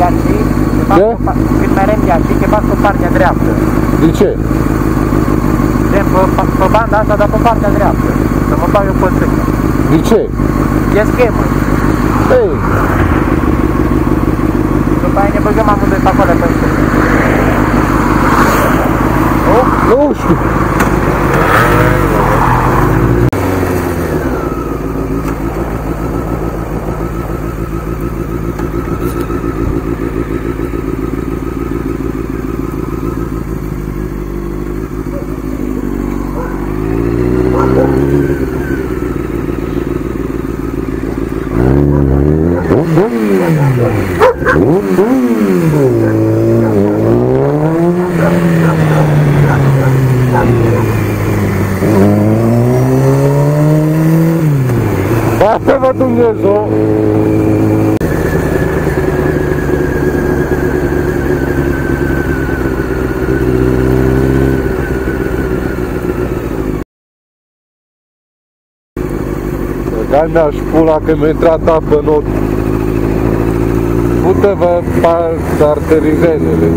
Iași, când merem Iași, te fac pe partea dreaptă. De ce? Pe banda asta, dar pe partea dreaptă. Să mă bag eu pe stânga. De ce? E schemă. Ei. După aia ne băgăm amândoi pe acolo pe stânga. Nu? Nu știu. Bate-vă Dumnezeu! Dai mi-aș pula că mi-a intrat apă în ochi. Pută-vă arterizenele.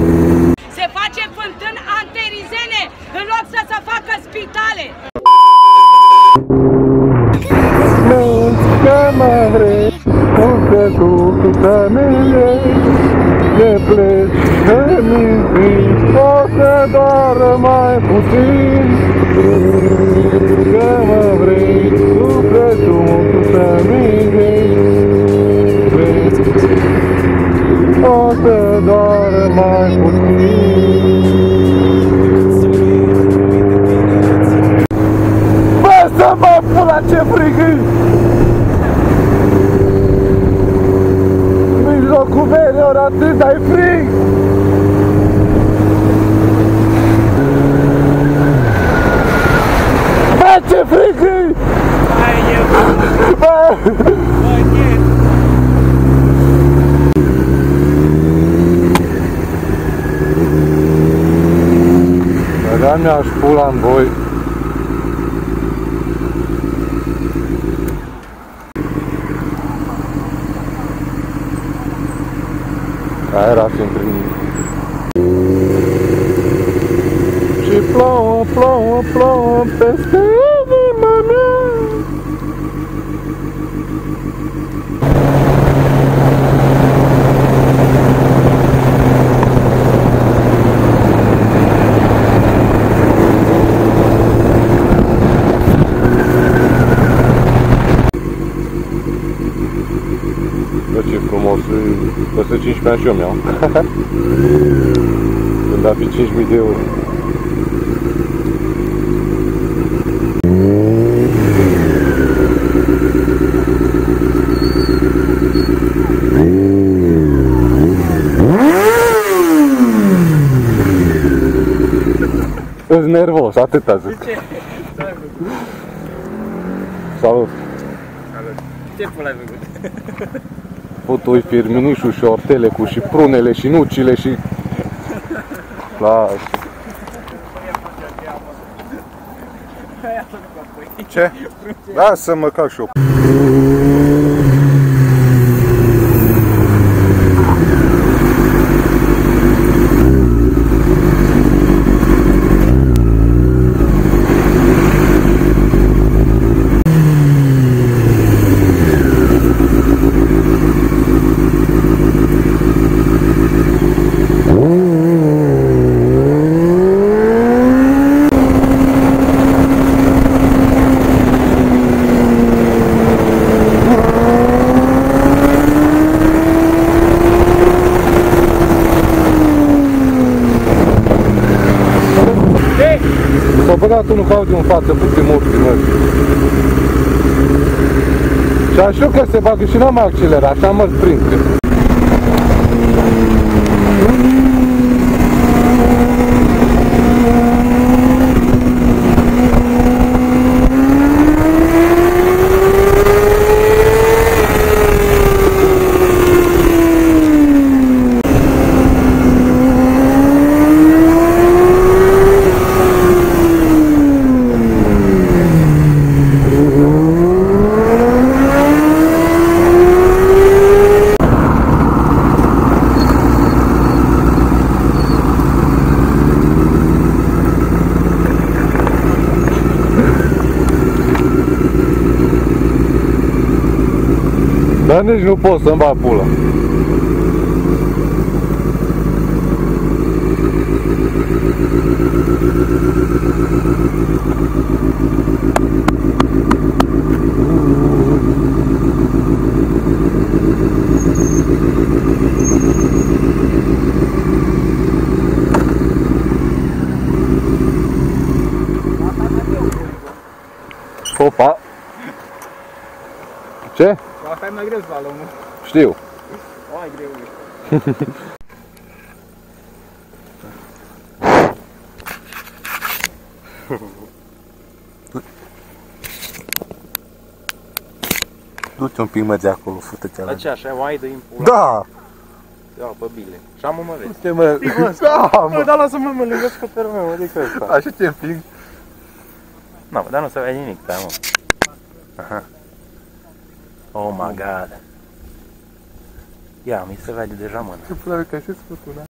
Se face fântân arterizene în loc să se facă spitale. Mă vrei, unde tu să ne iei, ne pleci, ne minți, o să doară mai puțin. Că mă vrei, sufletul să ne iei, o să doară mai puțin. Bă, să mă pula ce frigâi! Cu vere ori atât, ai frig! Bă, ce frig e! Bă, dar mi-aș pula în voi. Era fiind. Și plouă, plouă, plouă peste inima mea. Bă, ce frumos e, peste 15 ani și eu mi-au. Când ar fi 5.000 de euro. Ești nervos, atâta zic. De ce? Salut! Salut! Ce pula ai făcut? Putui firminișul și ortelecul și prunele și nucile și... Las! Ce? Lasă-mă ca și-o... Nu caut din față puțin mult din mers. Și am știut că se bagă și n-am accelerat, așa mă prind. nici nu pot să-mi bag pula. Opa! Ce? Asta e mai greu să balonul. Știu. O, ai greu. Du-te un pic mai de acolo, fută-te ala. Așa, așa, mai dă impulsul. Da! Da, pe bile. Așa mă vezi. Uite mă, da, mă. Dar lasă-mă, mă lângă scoterul meu, adică ăsta. Așa te împing. Nu, no, dar nu se vede nimic, da, mă. Aha. Oh my god. Ia, mi se vede deja, mă. Ce pula, că așa-ți făcut, da?